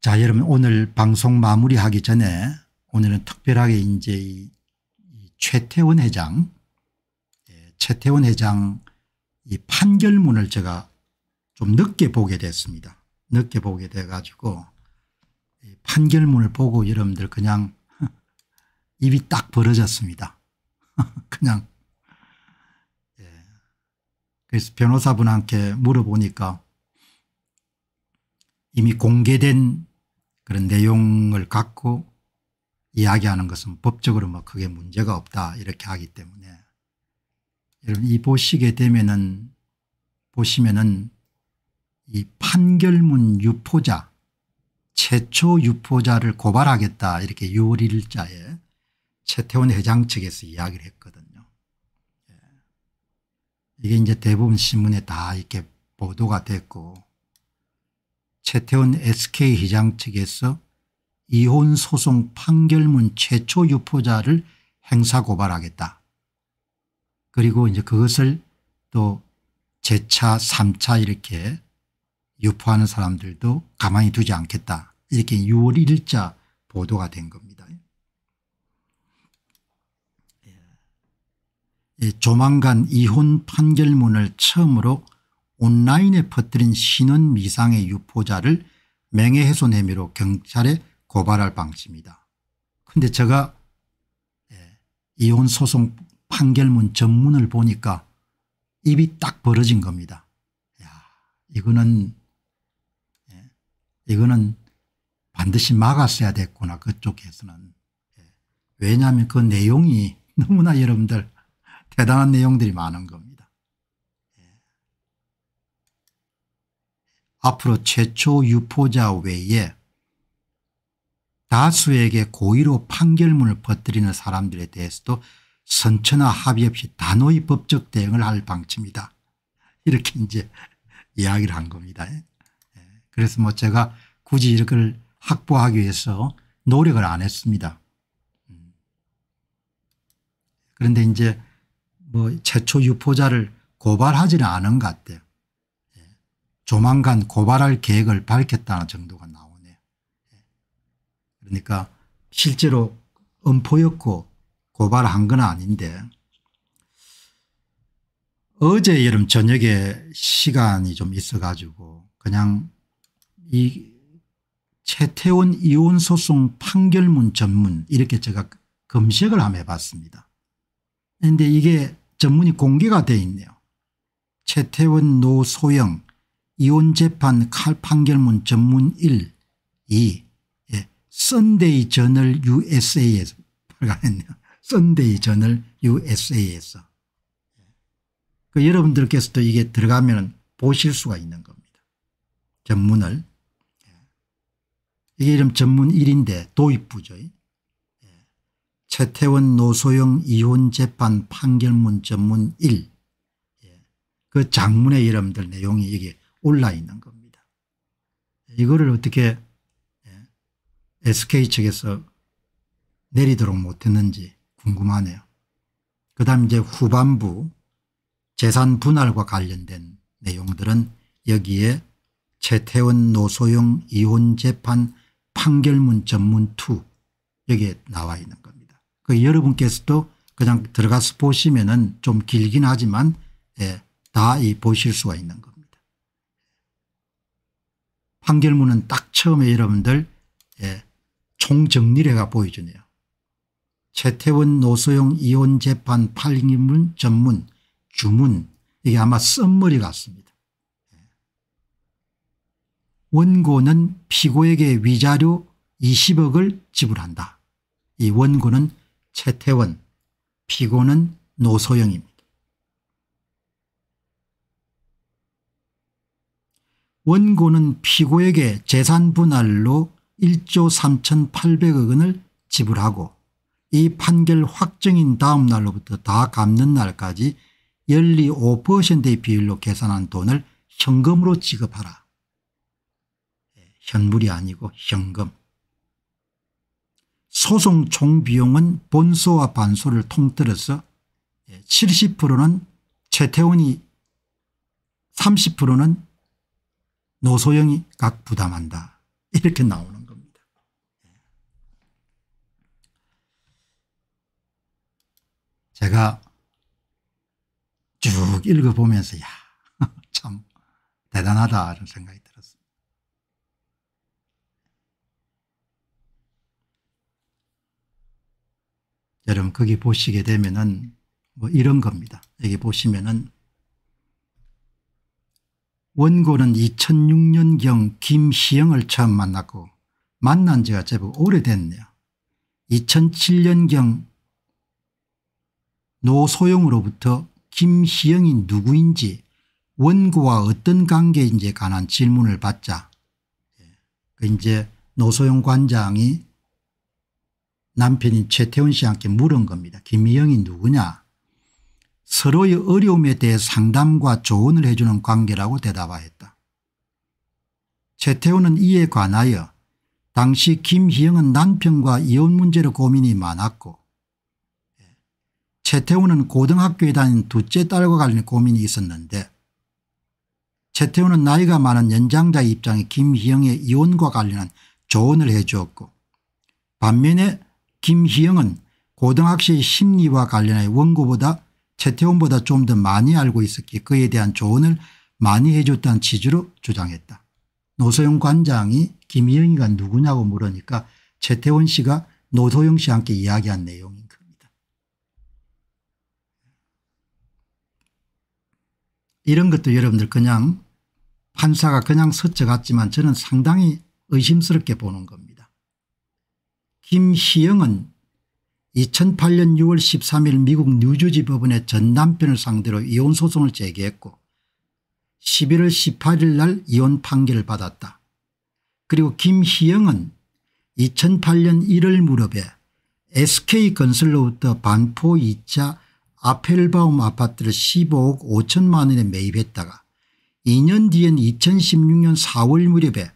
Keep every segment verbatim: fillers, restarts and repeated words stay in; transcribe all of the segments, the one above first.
자, 여러분 오늘 방송 마무리하기 전에 오늘은 특별하게 이제 이 최태원 회장, 최태원 회장 이 판결문을 제가 좀 늦게 보게 됐습니다. 늦게 보게 돼 가지고 판결문을 보고 여러분들 그냥 입이 딱 벌어졌습니다. 그냥. 그래서 변호사분한테 물어보니까 이미 공개된 그런 내용을 갖고 이야기하는 것은 법적으로 뭐 크게 문제가 없다 이렇게 하기 때문에, 여러분 이 보시게 되면은 보시면은 이 판결문 유포자, 최초 유포자를 고발하겠다 이렇게 유월 일일자에 최태원 회장 측에서 이야기를 했거든요. 이게 이제 대부분 신문에 다 이렇게 보도가 됐고, 최태원 에스케이 회장 측에서 이혼 소송 판결문 최초 유포자를 행사 고발하겠다. 그리고 이제 그것을 또 제차 삼차 이렇게 유포하는 사람들도 가만히 두지 않겠다. 이렇게 유월 일일자 보도가 된 겁니다. 예, 조만간 이혼 판결문을 처음으로 온라인에 퍼뜨린 신원 미상의 유포자를 명예훼손 혐의로 경찰에 고발할 방침이다. 그런데 제가 예, 이혼 소송 판결문 전문을 보니까 입이 딱 벌어진 겁니다. 야, 이거는 예, 이거는 반드시 막았어야 됐구나, 그쪽에서는. 예, 왜냐하면 그 내용이 너무나 여러분들 대단한 내용들이 많은 겁니다. 예. 앞으로 최초 유포자 외에 다수에게 고의로 판결문을 퍼뜨리는 사람들에 대해서도 선처나 합의 없이 단호히 법적 대응을 할 방침이다. 이렇게 이제 이야기를 한 겁니다. 예. 그래서 뭐 제가 굳이 이걸 확보하기 위해서 노력을 안 했습니다. 음. 그런데 이제 뭐 최초 유포자를 고발하지는 않은 것 같아요. 예. 조만간 고발할 계획을 밝혔다는 정도가 나오네요. 예. 그러니까 실제로 엄포였고 고발한 건 아닌데, 어제 여름 저녁에 시간이 좀 있어 가지고 그냥 이 최태원 이혼소송 판결문 전문 이렇게 제가 검색을 한번 해봤습니다. 그런데 이게 전문이 공개가 되어 있네요. 최태원 노소영 이혼재판 칼판결문 전문 일, 이, 예. 썬데이 저널 유에스에이에서 발간했네요. 썬데이 저널 유에스에이에서. 그 여러분들께서도 이게 들어가면 보실 수가 있는 겁니다. 전문을. 예. 이게 이름 전문 일인데 도입부죠. 예. 최태원 노소영 이혼재판 판결문 전문 일. 예. 그 장문의 여러분들 내용이 여기 올라 있는 겁니다. 이거를 어떻게 예. 에스케이 측에서 내리도록 못했는지 궁금하네요. 그 다음 이제 후반부 재산 분할과 관련된 내용들은 여기에 최태원 노소영 이혼재판 판결문 전문 이 여기에 나와 있는 겁니다. 그 여러분께서도 그냥 들어가서 보시면은 좀 길긴 하지만 예, 다 이 보실 수가 있는 겁니다. 판결문은 딱 처음에 여러분들 예, 총정리례가 보여주네요. 최태원 노소영 이혼재판 판결문 전문 주문, 이게 아마 썸머리 같습니다. 원고는 피고에게 위자료 이십억을 지불한다. 이 원고는 최태원, 피고는 노소영입니다. 원고는 피고에게 재산 분할로 일조 삼천팔백억 원을 지불하고 이 판결 확정인 다음 날로부터 다 갚는 날까지 연리 오 퍼센트의 비율로 계산한 돈을 현금으로 지급하라. 현물이 아니고 현금. 소송 총비용은 본소와 반소를 통틀어서 칠십 퍼센트는 최태원이, 삼십 퍼센트는 노소영이 각 부담한다. 이렇게 나오는 겁니다. 제가 쭉 읽어보면서 야, 참 대단하다 이런 생각이 들었습니다. 여러분 거기 보시게 되면은 뭐 이런 겁니다. 여기 보시면은 원고는 이천육 년경 김희영을 처음 만났고 만난 지가 제법 오래됐네요. 이천칠 년경 노소영으로부터 김희영이 누구인지 원고와 어떤 관계인지에 관한 질문을 받자 이제 노소영 관장이 남편인 최태원 씨와 함께 물은 겁니다. 김희영이 누구냐? 서로의 어려움에 대해 상담과 조언을 해주는 관계라고 대답하였다. 최태원은 이에 관하여 당시 김희영은 남편과 이혼 문제로 고민이 많았고 최태원은 고등학교에 다닌 둘째 딸과 관련 고민이 있었는데 최태원은 나이가 많은 연장자 입장에 김희영의 이혼과 관련한 조언을 해주었고 반면에 김희영은 고등학교의 심리와 관련해 원고보다 최태원보다 좀 더 많이 알고 있었기에 그에 대한 조언을 많이 해줬다는 취지로 주장했다. 노소영 관장이 김희영이가 누구냐고 물으니까 최태원 씨가 노소영 씨와 함께 이야기한 내용인 겁니다. 이런 것도 여러분들 그냥 판사가 그냥 스쳐갔지만 저는 상당히 의심스럽게 보는 겁니다. 김희영은 이천팔 년 유월 십삼 일 미국 뉴저지 법원에 전 남편을 상대로 이혼소송을 제기했고 십일월 십팔 일 날 이혼 판결을 받았다. 그리고 김희영은 이천팔 년 일월 무렵에 에스케이 건설로부터 반포 이 차 아펠바움 아파트를 십오억 오천만 원에 매입했다가 이 년 뒤엔 이천십육 년 사월 무렵에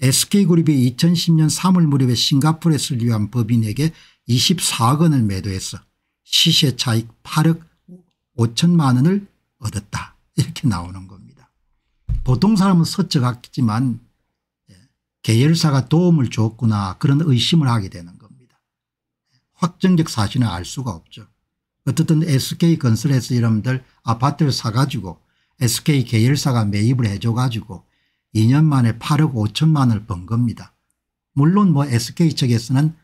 에스케이 그룹이 이천십 년 삼월 무렵에 싱가포르에 설립한 법인에게 이십사억 원을 매도해서 시세 차익 팔억 오천만 원을 얻었다. 이렇게 나오는 겁니다. 보통 사람은 스쳐갔지만 계열사가 도움을 줬구나 그런 의심을 하게 되는 겁니다. 확정적 사실은 알 수가 없죠. 어쨌든 에스케이 건설에서 여러분들 아파트를 사가지고 에스케이 계열사가 매입을 해줘가지고 이 년 만에 팔억 오천만 원을 번 겁니다. 물론 뭐 에스케이 측에서는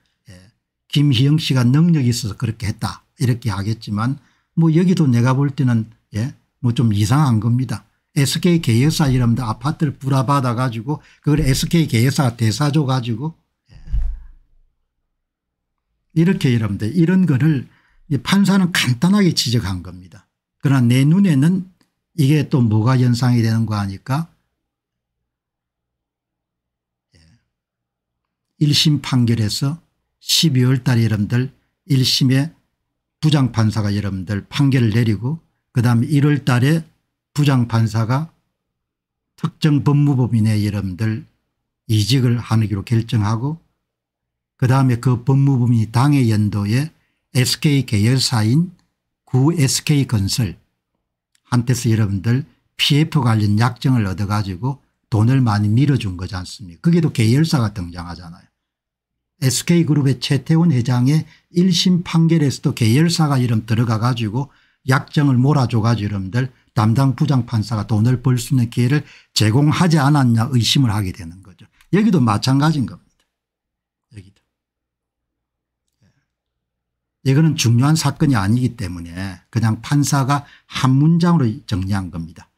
김희영 씨가 능력이 있어서 그렇게 했다 이렇게 하겠지만 뭐 여기도 내가 볼 때는 예 뭐 좀 이상한 겁니다. 에스케이 계열사 이러면 아파트를 불화받아 가지고 그걸 에스케이 계열사가 대사줘 가지고 예. 이렇게 여러분들 이런 거를 판사는 간단하게 지적한 겁니다. 그러나 내 눈에는 이게 또 뭐가 연상이 되는 거 하니까 예. 일심 판결에서 십이월 달에 여러분들 일심에 부장판사가 여러분들 판결을 내리고 그 다음에 일월 달에 부장판사가 특정 법무법인에 여러분들 이직을 하기로 결정하고 그 다음에 그 법무법인이 당해 연도에 에스케이 계열사인 구 에스케이 건설 한테서 여러분들 피에프 관련 약정을 얻어가지고 돈을 많이 밀어준 거지 않습니까? 그게도 계열사가 등장하잖아요. 에스케이 그룹의 최태원 회장의 일심 판결에서도 계열사가 이름 들어가 가지고 약정을 몰아줘 가지고 여러분들 담당 부장판사가 돈을 벌 수 있는 기회를 제공하지 않았냐 의심을 하게 되는 거죠. 여기도 마찬가지인 겁니다. 여기도. 이거는 중요한 사건이 아니기 때문에 그냥 판사가 한 문장으로 정리한 겁니다.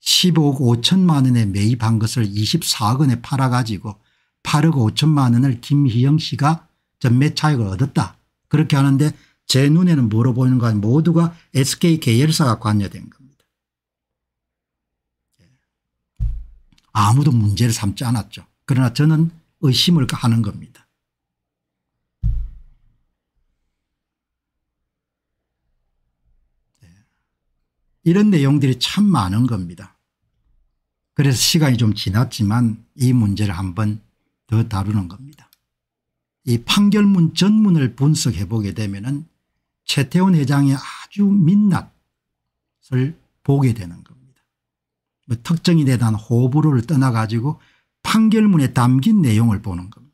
십오억 오천만 원에 매입한 것을 이십사억 원에 팔아 가지고 팔억 오천만 원을 김희영 씨가 전매 차익을 얻었다. 그렇게 하는데 제 눈에는 뭐로 보이는 건 모두가 에스케이 계열사가 관여된 겁니다. 아무도 문제를 삼지 않았죠. 그러나 저는 의심을 하는 겁니다. 이런 내용들이 참 많은 겁니다. 그래서 시간이 좀 지났지만 이 문제를 한번 더 다루는 겁니다. 이 판결문 전문을 분석해 보게 되면은 최태원 회장의 아주 민낯을 보게 되는 겁니다. 뭐 특정인에 대한 호불호를 떠나 가지고 판결문에 담긴 내용을 보는 겁니다.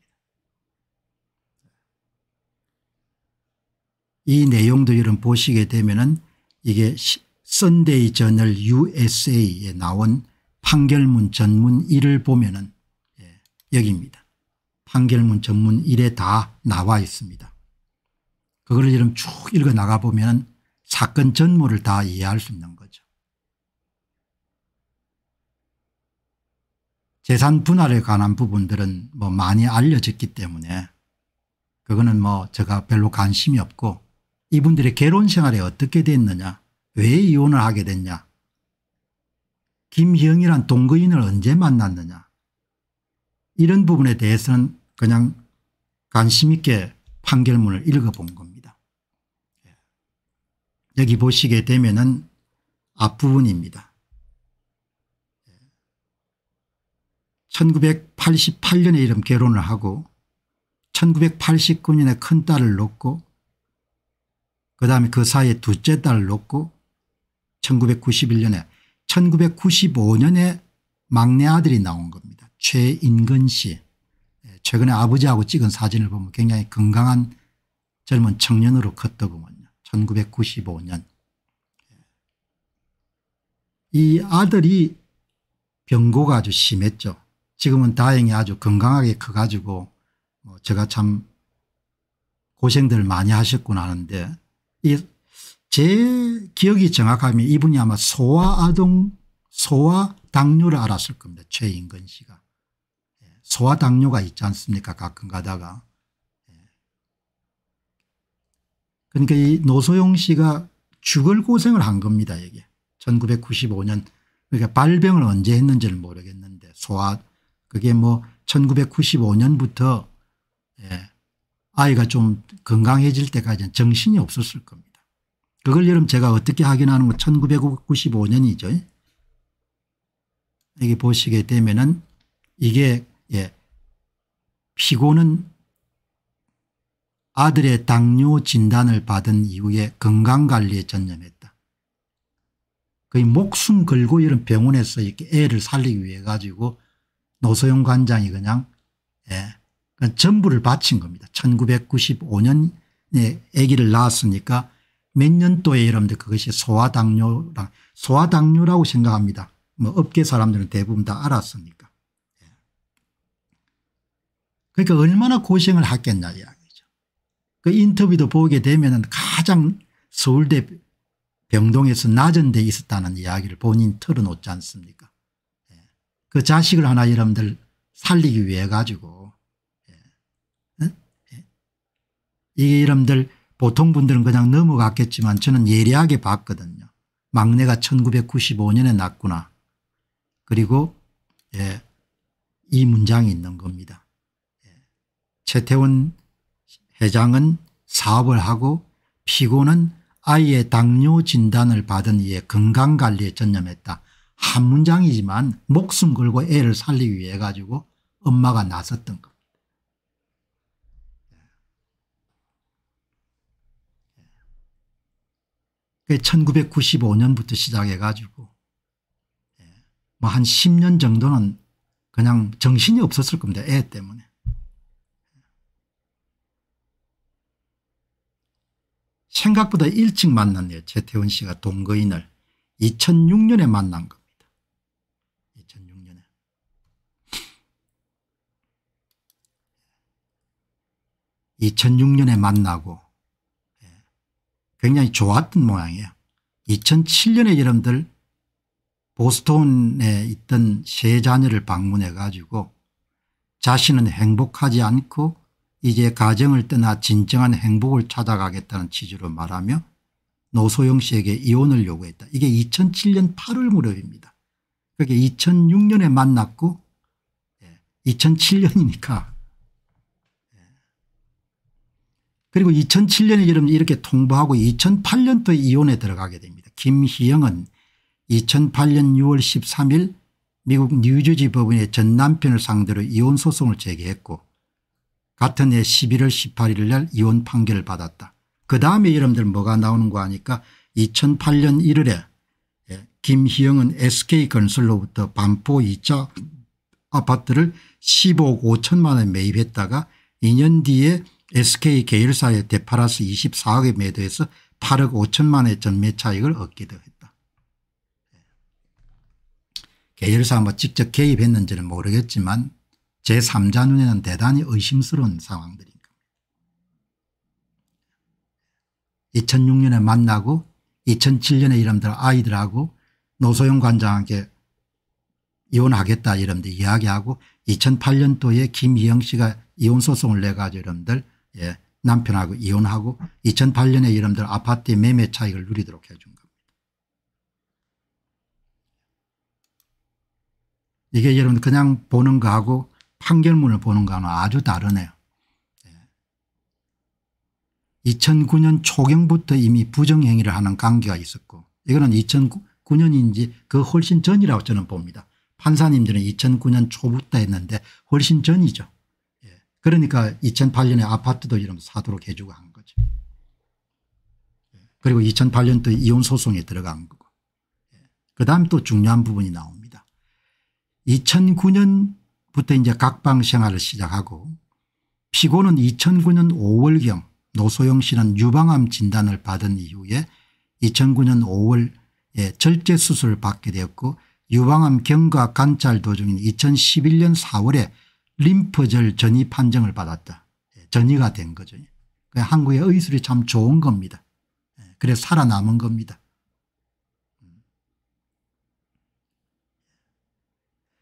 이 내용도 여러분 보시게 되면은 이게 선데이 저널 유에스에이에 나온 판결문 전문 일을 보면은 예, 여기입니다. 판결문 전문 일에 다 나와 있습니다. 그거를 여러분 쭉 읽어 나가 보면은 사건 전모를 다 이해할 수 있는 거죠. 재산 분할에 관한 부분들은 뭐 많이 알려졌기 때문에 그거는 뭐 제가 별로 관심이 없고, 이분들의 결혼 생활이 어떻게 됐느냐, 왜 이혼을 하게 됐냐, 김희영이란 동거인을 언제 만났느냐, 이런 부분에 대해서는 그냥 관심 있게 판결문을 읽어본 겁니다. 여기 보시게 되면은 앞부분입니다. 천구백팔십팔 년에 이름 결혼을 하고 천구백팔십구 년에 큰 딸을 낳고 그 다음에 그 사이에 둘째 딸을 낳고 천구백구십일 년에 천구백구십오 년에 막내 아들이 나온 겁니다. 최인근 씨. 최근에 아버지하고 찍은 사진을 보면 굉장히 건강한 젊은 청년으로 컸더구먼요. 천구백구십오 년. 이 아들이 병고가 아주 심했죠. 지금은 다행히 아주 건강하게 커가지고 제가 참 고생들 많이 하셨구나 하는데, 이 제 기억이 정확하면 이분이 아마 소아아동 소아당뇨를 앓았을 겁니다. 최인근 씨가. 소아당뇨가 있지 않습니까, 가끔 가다가. 그러니까 이 노소영 씨가 죽을 고생을 한 겁니다, 이게. 천구백구십오 년. 그러니까 발병을 언제 했는지를 모르겠는데, 소아 그게 뭐 천구백구십오 년부터 예, 아이가 좀 건강해질 때까지는 정신이 없었을 겁니다. 그걸 여러분 제가 어떻게 확인하는 건 천구백구십오 년이죠. 여기 보시게 되면은 이게 예, 피고는 아들의 당뇨 진단을 받은 이후에 건강관리에 전념했다. 거의 목숨 걸고 이런 병원에서 이렇게 애를 살리기 위해 가지고 노소영 관장이 그냥 예, 전부를 바친 겁니다. 천구백구십오 년에 아기를 낳았으니까 몇 년도에 여러분들 그것이 소아당뇨랑 소아당뇨라고 생각합니다. 뭐 업계 사람들은 대부분 다 알았으니까. 그러니까 얼마나 고생을 했겠냐 이야기죠. 그 인터뷰도 보게 되면은 가장 서울대 병동에서 낮은 데 있었다는 이야기를 본인 털어놓지 않습니까? 그 자식을 하나 여러분들 살리기 위해 가지고. 이게 여러분들 보통 분들은 그냥 넘어갔겠지만 저는 예리하게 봤거든요. 막내가 천구백구십오 년에 났구나. 그리고 예, 이 문장이 있는 겁니다. 예. 최태원 회장은 사업을 하고 피고는 아이의 당뇨 진단을 받은 이에 건강관리에 전념했다. 한 문장이지만 목숨 걸고 애를 살리기 위해 가지고 엄마가 나섰던 겁니다. 천구백구십오 년부터 시작해 가지고 뭐 한 십 년 정도는 그냥 정신이 없었을 겁니다, 애 때문에. 생각보다 일찍 만났네요, 최태원 씨가 동거인을. 이천육 년에 만난 겁니다. 이천육 년에. 이천육 년에 만나고 굉장히 좋았던 모양이에요. 이천칠 년에 여러분들 보스턴에 있던 세 자녀를 방문해 가지고 자신은 행복하지 않고 이제 가정을 떠나 진정한 행복을 찾아가겠다는 취지로 말하며 노소영 씨에게 이혼을 요구했다. 이게 이천칠 년 팔 월 무렵입니다. 그게 이천육 년에 만났고 이천칠 년이니까. 그리고 이천칠 년에 여러분 이렇게 통보하고 이천팔 년도에 이혼에 들어가게 됩니다. 김희영은 이천팔 년 유 월 십삼 일 미국 뉴저지 법원에 전 남편을 상대로 이혼 소송을 제기했고 같은 해 십일 월 십팔 일 날 이혼 판결을 받았다. 그 다음에 여러분들 뭐가 나오는 거 아니까 이천팔 년 일 월에 김희영은 에스케이 건설로부터 반포 이 차 아파트를 십오억 오천만 원에 매입했다가 이 년 뒤에 에스케이 계열사에 되팔아서 이십사억에 매도해서 팔억 오천만 원의 전매 차익을 얻기도 했다. 계열사 뭐 직접 개입했는지는 모르겠지만 제삼자 눈에는 대단히 의심스러운 상황들입니다. 이천육 년에 만나고 이천칠 년에 이놈들 아이들하고 노소영 관장한테 이혼하겠다 이런데 이야기하고 이천팔 년도에 김희영 씨가 이혼 소송을 내가지고 이런들 예, 남편하고 이혼하고 이천팔 년에 이런들 아파트의 매매 차익을 누리도록 해준 겁니다. 이게 여러분 그냥 보는 거하고 판결문을 보는 거하고는 아주 다르네요. 예. 이천구 년 초경부터 이미 부정행위를 하는 관계가 있었고 이거는 이천구 년인지 그 훨씬 전이라고 저는 봅니다. 판사님들은 이천구 년 초부터 했는데 훨씬 전이죠. 예. 그러니까 이천팔 년에 아파트도 이러면서 사도록 해주고 한 거죠. 예. 그리고 이천팔 년도 이혼 소송에 들어간 거고. 예. 그다음 또 중요한 부분이 나옵니다. 이천구 년부터 이제 각방 생활을 시작하고 피고는 이천구 년 오월경 노소영 씨는 유방암 진단을 받은 이후에 이천구 년 오월에 절제 수술을 받게 되었고 유방암 경과 관찰 도중인 이천십일 년 사월에 림프절 전이 판정을 받았다. 전이가 된 거죠. 한국의 의술이 참 좋은 겁니다. 그래서 살아남은 겁니다.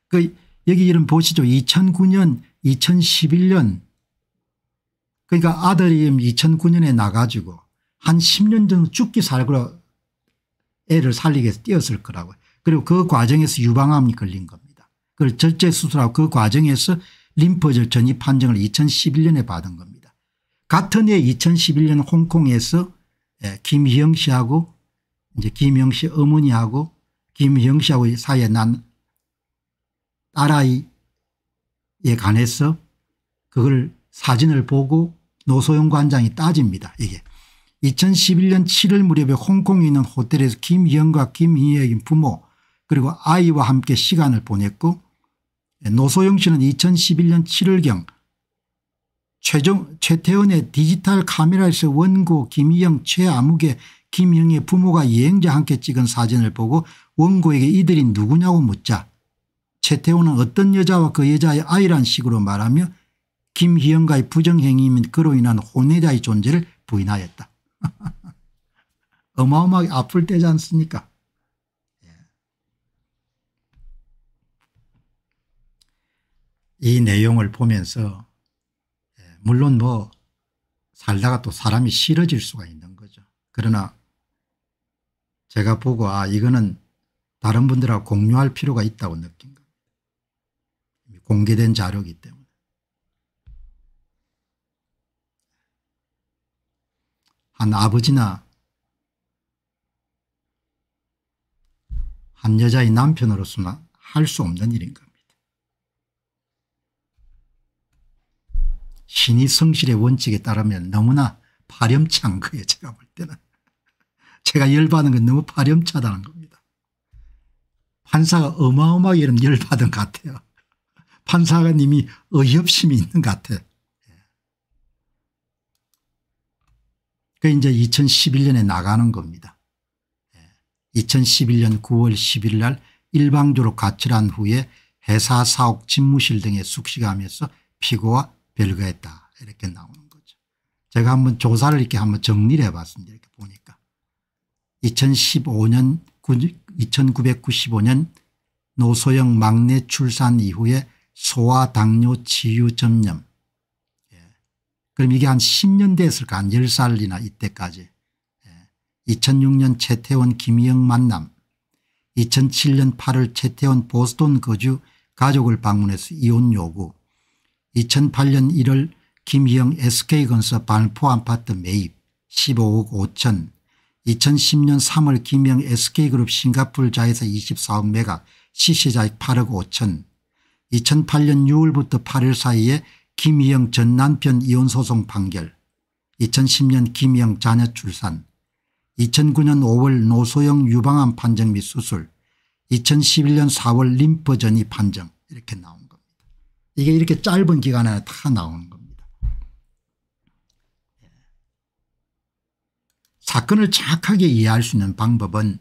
그 여기 이름 보시죠. 이천구 년 이천십일 년 그러니까 아들이 이천구 년에 나가지고 한 십 년 정도 죽기 살고 애를 살리기 위해서 뛰었을 거라고요. 그리고 그 과정에서 유방암이 걸린 겁니다. 그걸 절제 수술하고 그 과정에서 림프절 전이 판정을 이천십일 년에 받은 겁니다. 같은 해 이천십일 년 홍콩에서 김희영 씨하고 이제 김희영 씨 어머니하고 김희영 씨하고 사이에 난 딸아이에 관해서 그걸 사진을 보고 노소영 관장이 따집니다. 이게. 이천십일 년 칠월 무렵에 홍콩에 있는 호텔에서 김희영과 김희영의 부모 그리고 아이와 함께 시간을 보냈고 노소영 씨는 이천십일 년 칠월경 최종, 최태원의 디지털 카메라에서 원고 김희영 최아무개 김희영의 부모가 여행자와 함께 찍은 사진을 보고 원고에게 이들이 누구냐고 묻자 최태원은 어떤 여자와 그 여자의 아이란 식으로 말하며 김희영과의 부정행위 및 그로 인한 혼외자의 존재를 부인하였다. 어마어마하게 아플 때지 않습니까? 이 내용을 보면서 물론 뭐 살다가 또 사람이 싫어질 수가 있는 거죠. 그러나 제가 보고 아 이거는 다른 분들하고 공유할 필요가 있다고 느낀 겁니다. 공개된 자료이기 때문에. 한 아버지나 한 여자의 남편으로서는 할 수 없는 일인 겁니다. 신의 성실의 원칙에 따르면 너무나 파렴치한 거예요. 제가 볼 때는. 제가 열받은 건 너무 파렴치하다는 겁니다. 판사가 어마어마하게 이러면 열받은 것 같아요. 판사가 이미 의협심이 있는 것 같아요. 그 이제 이천십일 년에 나가는 겁니다. 이천십일 년 구월 십일 일 날 일방적으로 가출한 후에 회사 사옥 집무실 등에 숙식하면서 피고와 별거했다 이렇게 나오는 거죠. 제가 한번 조사를 이렇게 한번 정리를 해봤습니다. 이렇게 보니까 이천십오 년 이천구백구십오 년 노소영 막내 출산 이후에 소아 당뇨 치유 전념. 그럼 이게 한 십 년 됐을까 한 열 살이나 이때까지. 이천육 년 최태원 김희영 만남. 이천칠 년 팔월 최태원 보스턴 거주 가족을 방문해서 이혼 요구. 이천팔 년 일월 김희영 에스케이 건설 반포 아파트 매입 십오억 오천. 이천십 년 삼월 김희영 에스케이 그룹 싱가포르 자회사 이십사억 매각 씨씨자익 팔억 오천. 이천팔 년 유월부터 팔월 사이에 김희영 전 남편 이혼 소송 판결. 이천십 년 김희영 자녀 출산. 이천구 년 오월 노소영 유방암 판정 및 수술. 이천십일 년 사월 림프전이 판정 이렇게 나온 겁니다. 이게 이렇게 짧은 기간 안에 다 나오는 겁니다. 사건을 정확하게 이해할 수 있는 방법은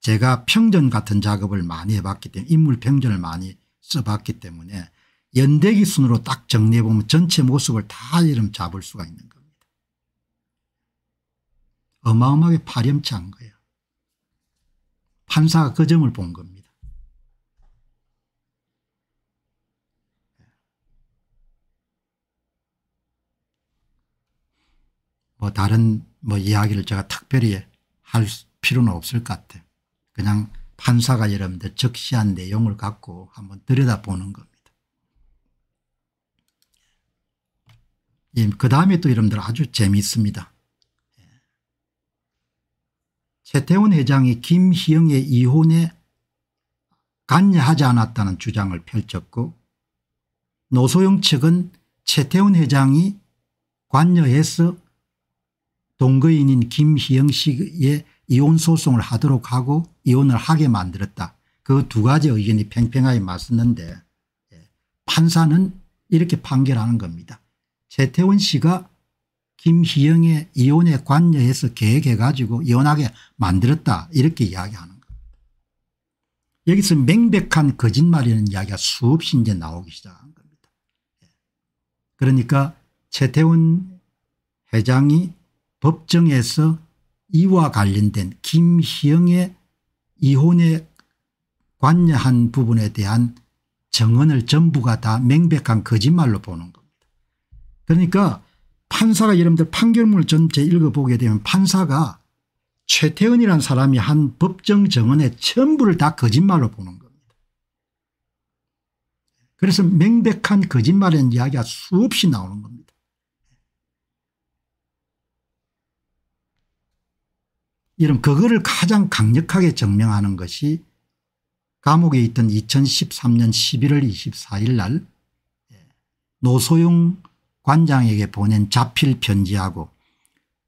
제가 평전 같은 작업을 많이 해봤기 때문에 인물 평전을 많이 써봤기 때문에 연대기 순으로 딱 정리해보면 전체 모습을 다 이름 잡을 수가 있는 겁니다. 어마어마하게 파렴치한 거예요. 판사가 그 점을 본 겁니다. 뭐 다른 뭐 이야기를 제가 특별히 할 필요는 없을 것 같아요. 그냥 판사가 여러분들 적시한 내용을 갖고 한번 들여다보는 겁니다. 예, 그 다음에 또 여러분들 아주 재미있습니다. 최태원 회장이 김희영의 이혼에 관여하지 않았다는 주장을 펼쳤고 노소영 측은 최태원 회장이 관여해서 동거인인 김희영 씨의 이혼 소송을 하도록 하고 이혼을 하게 만들었다. 그 두 가지 의견이 팽팽하게 맞섰는데 판사는 이렇게 판결하는 겁니다. 최태원 씨가 김희영의 이혼에 관여해서 계획해가지고 이혼하게 만들었다 이렇게 이야기하는 겁니다. 여기서 명백한 거짓말이라는 이야기가 수없이 이제 나오기 시작한 겁니다. 그러니까 최태원 회장이 법정에서 이와 관련된 김희영의 이혼에 관여한 부분에 대한 증언을 전부가 다 명백한 거짓말로 보는 겁니다. 그러니까 판사가 여러분들 판결문을 전체 읽어보게 되면 판사가 최태원이라는 사람이 한 법정 증언의 전부를 다 거짓말로 보는 겁니다. 그래서 명백한 거짓말이라는 이야기가 수없이 나오는 겁니다. 이런 그거를 가장 강력하게 증명하는 것이 감옥에 있던 이천십삼 년 십일월 이십사일 날 노소영 관장에게 보낸 자필 편지하고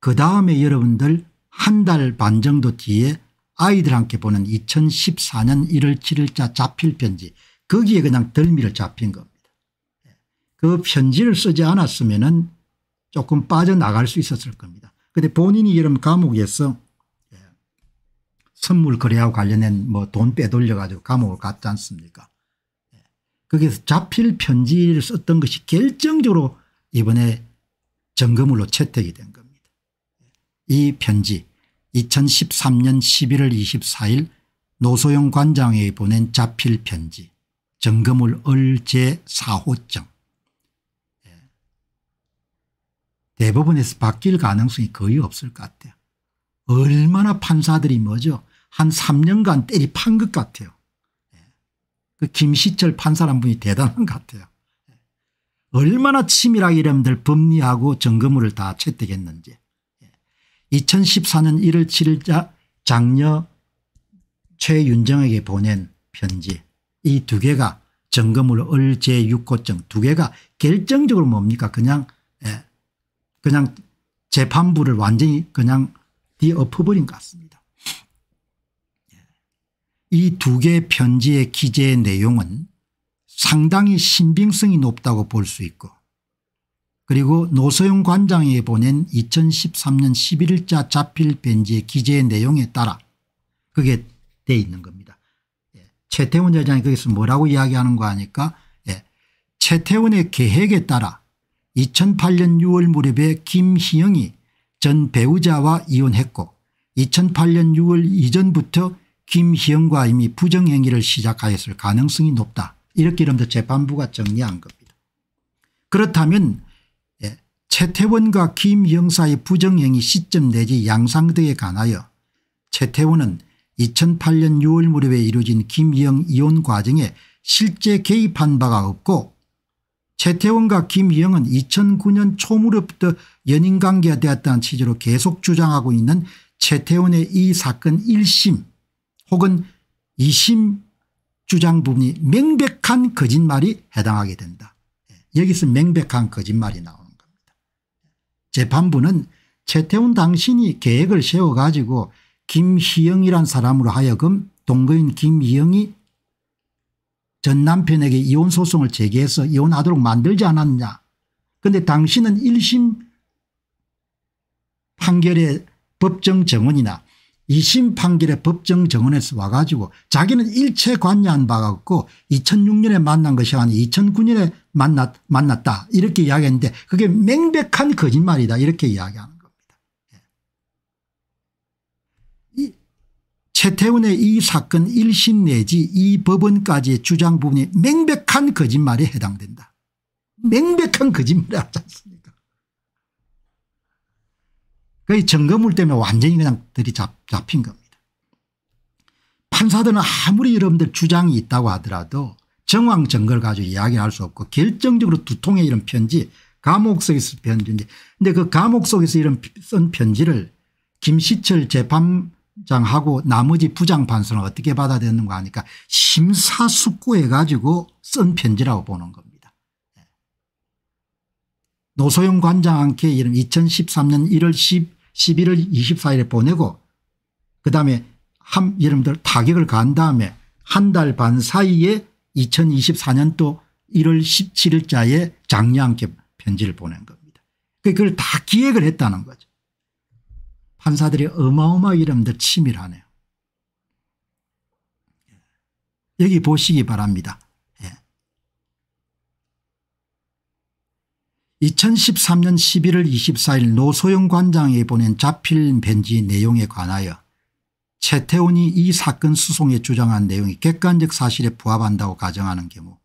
그 다음에 여러분들 한 달 반 정도 뒤에 아이들한테 보낸 이천십사 년 일월 칠일자 자필 편지 거기에 그냥 덜미를 잡힌 겁니다. 그 편지를 쓰지 않았으면은 조금 빠져나갈 수 있었을 겁니다. 그런데 본인이 여러분 감옥에서 선물 거래하고 관련된 뭐 돈 빼돌려가지고 감옥을 갔지 않습니까? 거기에서 자필 편지를 썼던 것이 결정적으로 이번에 증거물로 채택이 된 겁니다. 이 편지 이천십삼 년 십일월 이십사일 노소영 관장에 보낸 자필 편지 증거물 을 제사 호증 대법원에서 바뀔 가능성이 거의 없을 것 같아요. 얼마나 판사들이 뭐죠? 한 삼 년간 때리 판 것 같아요. 그 김시철 판사란 분이 대단한 것 같아요. 얼마나 치밀하게 여러분들 법리하고 증거물을 다 채택했는지. 이천십사 년 일월 칠일자 장녀 최윤정에게 보낸 편지 이 두 개가 증거물 을 제육 호증 두 개가 결정적으로 뭡니까? 그냥 그냥 재판부를 완전히 그냥 뒤엎어버린 것 같습니다. 이 두 개의 편지의 기재의 내용은 상당히 신빙성이 높다고 볼 수 있고 그리고 노소영 관장에게 보낸 이천십삼 년 십일일자 자필 편지의 기재의 내용에 따라 그게 돼 있는 겁니다. 예. 최태원 회장이 거기서 뭐라고 이야기하는 거 아니까 예. 최태원의 계획에 따라 이천팔 년 유월 무렵에 김희영이 전 배우자와 이혼했고 이천팔 년 유월 이전부터 김희영과 이미 부정행위를 시작하였을 가능성이 높다. 이렇게 이름도 재판부가 정리한 겁니다. 그렇다면 최태원과 김희영 사이 부정행위 시점 내지 양상등에 관하여 최태원은 이천팔 년 유월 무렵에 이루어진 김희영 이혼 과정에 실제 개입한 바가 없고 최태원과 김희영은 이천구 년 초무렵부터 연인관계가 되었다는 취지로 계속 주장하고 있는 최태원의 이 사건 일 심 혹은 이 심 주장 부분이 명백한 거짓말이 해당하게 된다. 여기서 명백한 거짓말이 나오는 겁니다. 재판부는 최태원 당신이 계획을 세워가지고 김희영이란 사람으로 하여금 동거인 김희영이 전 남편에게 이혼 소송을 제기해서 이혼하도록 만들지 않았느냐. 그런데 당신은 일 심 판결의 법정 정원이나 이 심 판결의 법정 정원에서 와가지고 자기는 일체 관여한 바가 없고 이천육 년에 만난 것이 아니 이천구 년에 만났, 만났다 이렇게 이야기했는데 그게 명백한 거짓말이다 이렇게 이야기하는 겁니다. 이 최태원의 이 사건 일 심 내지 이 법원까지의 주장 부분이 명백한 거짓말에 해당된다. 명백한 거짓말이 하지 않습니까? 그 증거물 때문에 완전히 그냥 들이잡힌 겁니다. 판사들은 아무리 여러분들 주장이 있다고 하더라도 정황 증거를 가지고 이야기할 수 없고 결정적으로 두통의 이런 편지 감옥 속에서 편지인데 근데 그 감옥 속에서 이런 쓴 편지를 김시철 재판장하고 나머지 부장판사는 어떻게 받아들였는가 하니까 심사숙고해 가지고 쓴 편지라고 보는 겁니다. 노소영 관장한테 이천십삼 년 일월 십일일 이십사일에 보내고 그다음에 한 여러분들 타격을 간 다음에 한 달 반 사이에 이천이십사 년도 일월 십칠일자에 장녀한테 편지를 보낸 겁니다. 그걸 다 기획을 했다는 거죠. 판사들이 어마어마하게 여러분들 치밀하네요. 여기 보시기 바랍니다. 이천십삼 년 십일월 이십사일 노소영 관장에 보낸 자필 편지 내용에 관하여 최태원이 이 사건 수송에 주장한 내용이 객관적 사실에 부합한다고 가정하는 경우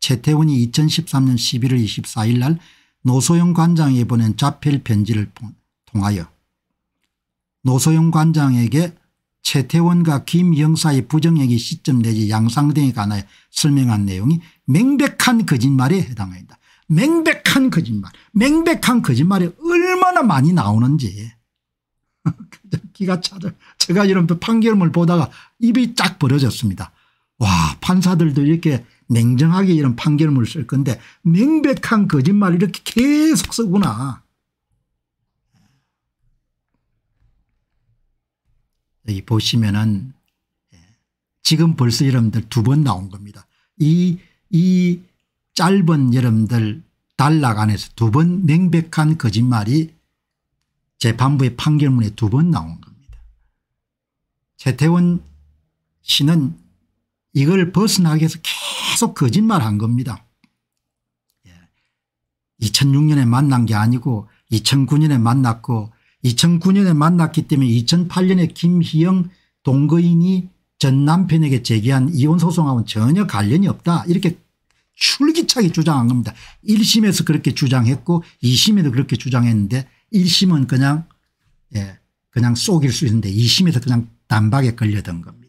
최태원이 이천십삼 년 십일월 이십사일 날 노소영 관장에 보낸 자필 편지를 통하여 노소영 관장에게 최태원과 김희영 사이 부정행위 시점 내지 양상 등에 관하여 설명한 내용이 명백한 거짓말에 해당한다. 명백한 거짓말, 명백한 거짓말이 얼마나 많이 나오는지 기가 차죠. 제가 이런 판결문을 보다가 입이 쫙 벌어졌습니다. 와, 판사들도 이렇게 냉정하게 이런 판결문을 쓸 건데 명백한 거짓말을 이렇게 계속 쓰구나. 여기 보시면은 지금 벌써 여러분들 두 번 나온 겁니다. 이, 이 짧은 여러분들 단락 안에서 두 번 명백한 거짓말이 재판부의 판결문에 두 번 나온 겁니다. 최태원 씨는 이걸 벗어나기 위해서 계속 거짓말한 겁니다. 이천육 년에 만난 게 아니고 이천구 년에 만났고 이천구 년에 만났기 때문에 이천팔 년에 김희영 동거인이 전 남편에게 제기한 이혼소송하고는 전혀 관련이 없다 이렇게 줄기차게 주장한 겁니다. 일 심에서 그렇게 주장했고 이 심에도 그렇게 주장했는데 일 심은 그냥 예, 그냥 속일 수 있는데 이 심에서 그냥 단박에 걸려든 겁니다.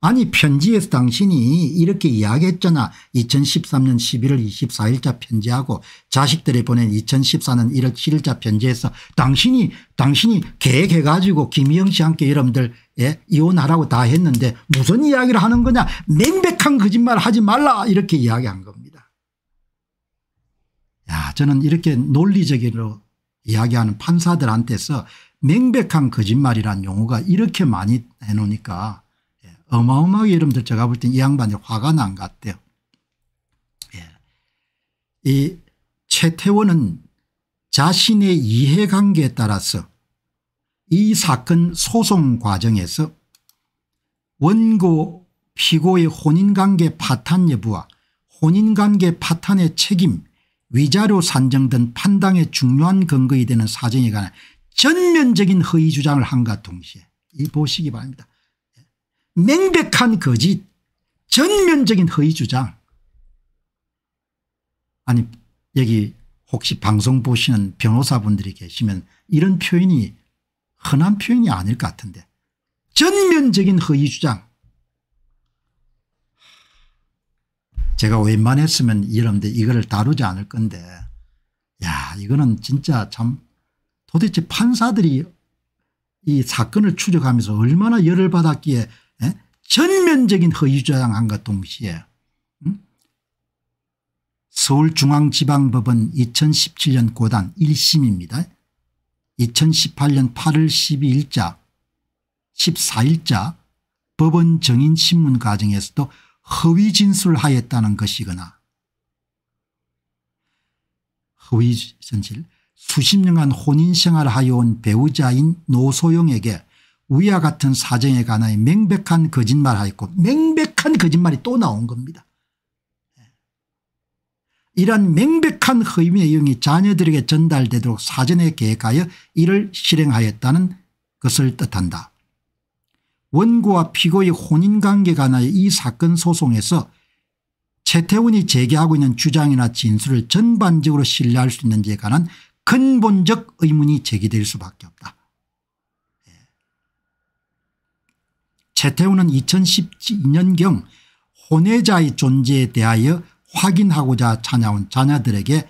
아니 편지에서 당신이 이렇게 이야기했잖아. 이천십삼 년 십일월 이십사일자 편지하고 자식들이 보낸 이천십사 년 일월 칠일자 편지에서 당신이 당신이 계획해가지고 김희영 씨 함께 여러분들 예, 이혼하라고 다 했는데 무슨 이야기를 하는 거냐. 명백한 거짓말 하지 말라 이렇게 이야기한 겁니다. 야, 저는 이렇게 논리적으로 이야기하는 판사들한테서 명백한 거짓말이란 용어가 이렇게 많이 해놓으니까 어마어마하게 여러분들 제가 볼 땐 이 양반이 화가 난 것 같아요. 예. 이 최태원은 자신의 이해관계에 따라서 이 사건 소송 과정에서 원고 피고의 혼인관계 파탄 여부와 혼인관계 파탄의 책임 위자료 산정 등 판단의 중요한 근거이 되는 사정에 관한 전면적인 허위 주장을 한과 동시에 이 보시기 바랍니다. 명백한 거짓, 전면적인 허위 주장. 아니 여기 혹시 방송 보시는 변호사분들이 계시면 이런 표현이 흔한 표현이 아닐 것 같은데 전면적인 허위 주장. 제가 웬만했으면 여러분들 이거를 다루지 않을 건데 야 이거는 진짜 참 도대체 판사들이 이 사건을 추적하면서 얼마나 열을 받았기에 예? 전면적인 허위주장한과 동시에 음? 서울중앙지방법원 이천십칠 년 고단 일 심입니다. 이천십팔 년 팔월 십이일자 십사일자 법원 정인 신문 과정에서도 허위 진술하였다는 것이거나 허위 진술 수십 년간 혼인생활을 하여온 배우자인 노소영에게 위와 같은 사정에 관하여 명백한 거짓말을 하였고 명백한 거짓말이 또 나온 겁니다. 이러한 명백한 허위 내용이 자녀들에게 전달되도록 사전에 계획하여 이를 실행하였다는 것을 뜻한다. 원고와 피고의 혼인관계에 관하여 이 사건 소송에서 최태원이 제기하고 있는 주장이나 진술을 전반적으로 신뢰할 수 있는지에 관한 근본적 의문이 제기될 수밖에 없다. 최태원은 이천십이 년경 혼외자의 존재에 대하여 확인하고자 찾아온 자녀들에게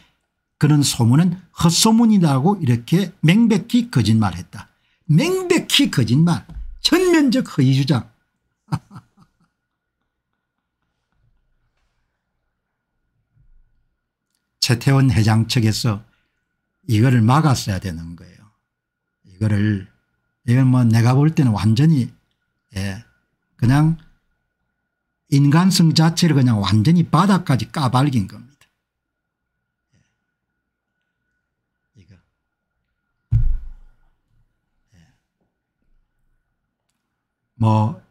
그런 소문은 헛소문이라고 이렇게 명백히 거짓말했다. 명백히 거짓말. 전면적 허위주장. 최태원 회장 측에서 이거를 막았어야 되는 거예요. 이거를 이건 뭐 내가 볼 때는 완전히 예, 그냥 인간성 자체를 그냥 완전히 바닥까지 까발긴 겁니다. 예. 이거. 예. 뭐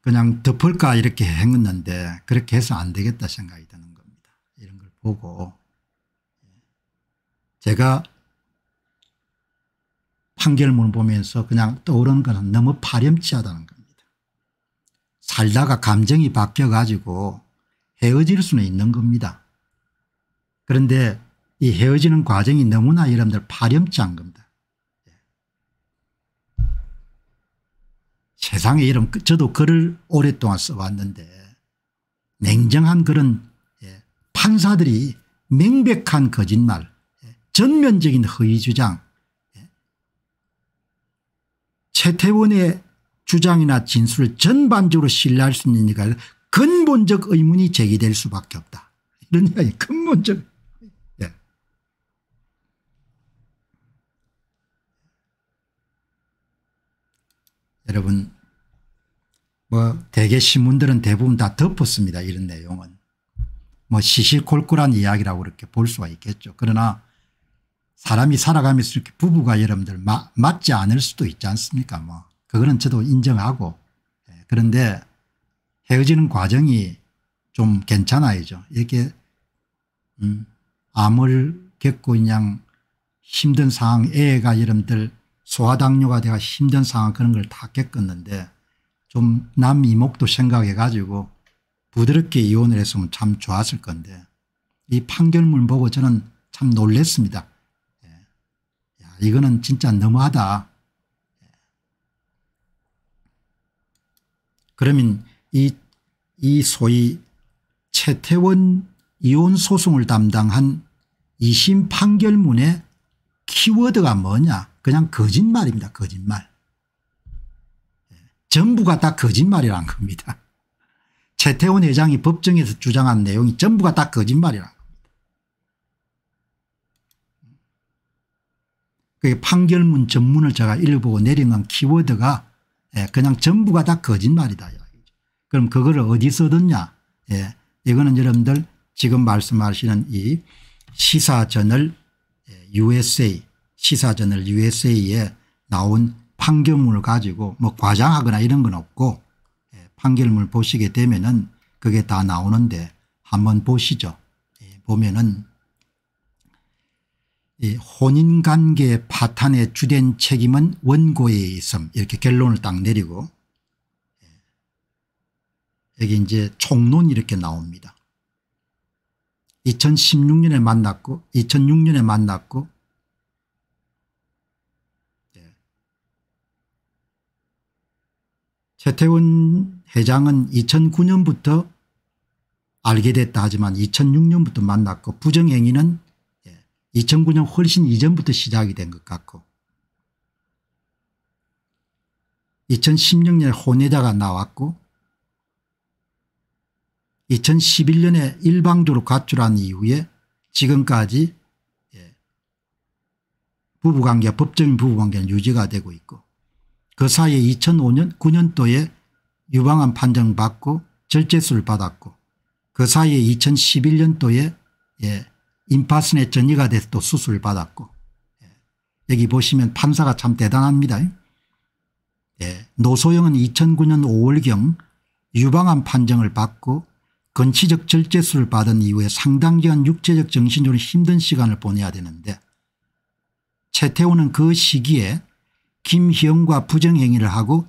그냥 덮을까 이렇게 했는데 그렇게 해서 안 되겠다 생각이 드는 겁니다. 이런 걸 보고 제가 판결문을 보면서 그냥 떠오르는 것은 너무 파렴치하다는 겁니다. 살다가 감정이 바뀌어 가지고 헤어질 수는 있는 겁니다. 그런데 이 헤어지는 과정이 너무나 여러분들 파렴치한 겁니다. 예. 세상에 이런 저도 글을 오랫동안 써왔는데 냉정한 그런 예. 판사들이 명백한 거짓말 전면적인 허위주장 최태원의 주장이나 진술을 전반적으로 신뢰할 수 있는 이가 근본적 의문이 제기될 수밖에 없다. 이런 이야기 근본적. 예. 여러분 뭐 대개 신문들은 대부분 다 덮었습니다. 이런 내용은. 뭐 시시콜콜한 이야기라고 이렇게 볼 수가 있겠죠. 그러나 사람이 살아가면서 이렇게 부부가 여러분들 마, 맞지 않을 수도 있지 않습니까? 뭐 그거는 저도 인정하고 예, 그런데 헤어지는 과정이 좀 괜찮아야죠. 이렇게 음, 암을 겪고 그냥 힘든 상황, 애가 여러분들 소아당뇨가 돼가 힘든 상황 그런 걸 다 겪었는데 좀 남 이목도 생각해 가지고 부드럽게 이혼을 했으면 참 좋았을 건데 이 판결문 보고 저는 참 놀랬습니다. 이거는 진짜 너무하다. 그러면 이, 이 소위 최태원 이혼 소송을 담당한 이심 판결문의 키워드가 뭐냐? 그냥 거짓말입니다. 거짓말. 전부가 다 거짓말이란 겁니다. 최태원 회장이 법정에서 주장한 내용이 전부가 다 거짓말이란 겁니다. 그 판결문 전문을 제가 읽어보고 내린 건 키워드가 예, 그냥 전부가 다 거짓말이다. 그럼 그걸 어디서 얻었냐. 예, 이거는 여러분들 지금 말씀하시는 이 시사저널 유에스에이 시사저널 유에스에이에 나온 판결문을 가지고 뭐 과장하거나 이런 건 없고 예, 판결문을 보시게 되면은 그게 다 나오는데 한번 보시죠. 예, 보면은 이 혼인관계 파탄의 주된 책임은 원고에 있음 이렇게 결론을 딱 내리고 여기 이제 총론 이렇게 나옵니다. 이천십육 년에 만났고 이천육 년에 만났고 최태원 회장은 이천구 년부터 알게 됐다 하지만 이천육 년부터 만났고 부정행위는 이천구 년 훨씬 이전부터 시작이 된 것 같고 이천십육 년에 혼외자가 나왔고 이천십일 년에 일방적으로 가출한 이후에 지금까지 부부관계 법적인 부부관계는 유지가 되고 있고 그 사이에 이천오 년 구 년도에 유방암 판정받고 절제수를 받았고 그 사이에 이천십일 년도에 예, 임파선에 전이가 돼서 또 수술을 받았고 예, 여기 보시면 판사가 참 대단합니다. 예, 노소영은 이천구 년 오월경 유방암 판정을 받고 근치적 절제술을 받은 이후에 상당 기간 육체적 정신적으로 힘든 시간을 보내야 되는데 최태원은 그 시기에 김희영과 부정행위를 하고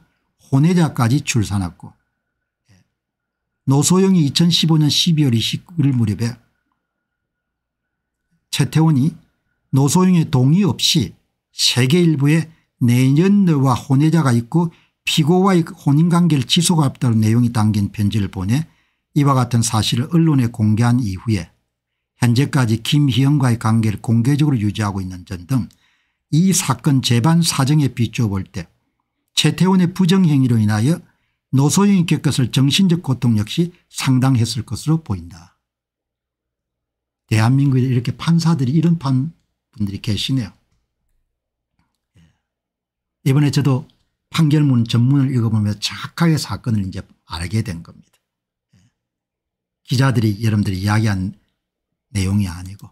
혼외자까지 출산했고 노소영이 이천십오 년 십이월 이십구일 무렵에 최태원이 노소영의 동의 없이 세계 일부에 내연녀와 혼외자가 있고 피고와의 혼인관계를 지속했다는 내용이 담긴 편지를 보내 이와 같은 사실을 언론에 공개한 이후에 현재까지 김희영과의 관계를 공개적으로 유지하고 있는 점 등 이 사건 재반 사정에 비추어 볼 때 최태원의 부정행위로 인하여 노소영이 겪었을 정신적 고통 역시 상당했을 것으로 보인다. 대한민국에 이렇게 판사들이 이런 판 분들이 계시네요. 이번에 저도 판결문 전문을 읽어보면서 정확하게 사건을 이제 알게 된 겁니다. 기자들이 여러분들이 이야기한 내용이 아니고.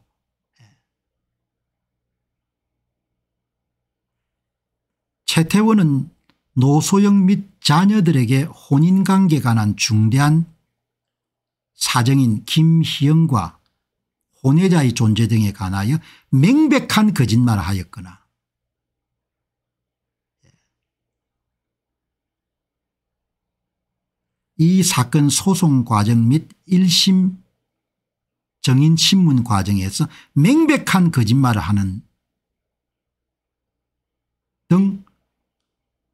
최태원은 노소영 및 자녀들에게 혼인관계에 관한 중대한 사정인 김희영과 혼외자의 존재 등에 관하여 명백한 거짓말을 하였거나 이 사건 소송 과정 및 일 심 증인 신문 과정에서 명백한 거짓말을 하는 등